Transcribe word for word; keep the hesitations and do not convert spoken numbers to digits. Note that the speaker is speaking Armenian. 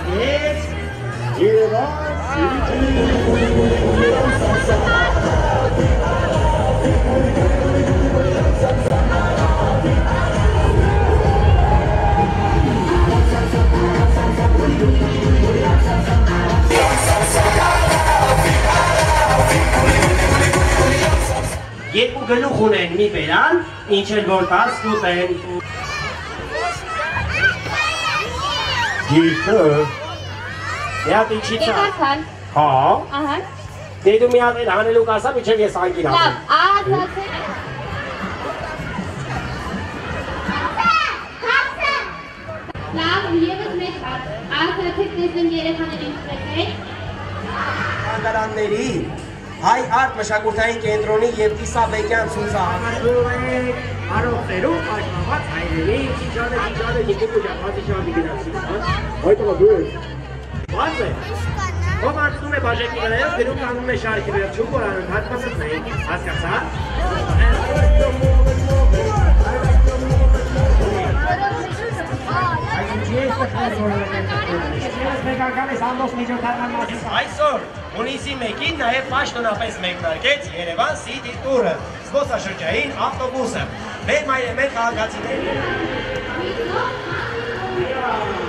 It's here on C T. Երկու գլուխ ունեն մի բերան, ինչ էլ որ տասնուտ են։ Գիրքը։ Եատ ինչի չա։ Եկացան։ Հա։ Ահան։ Դե դու մի հատ էլ հանելու կասա, միջև ես անգին ասեմ։ Լավ, ազացեք։ Լավ, ևս մեկ հատ, ազացեք տեսնեմ երեխաներին սպրեք։ Hai art mășagurtai centroni iepti sa bechean sunza. Aroferu așmavat ai venit și jale și jale nici cu jafate și ambigrații. Hai tu mă duci. Bate. O marțume bajetivele, pentru că anume șarchile ciucul aruncat ca să trei. Ați casat? Այսօր հունիսի մեկին նաև պաշտոնապես մեկնարկեց Երևան City Tour-ը, զբոսաշրջային ավտոբուսը։ Մեր մայրը մեր քաղաքացիներին։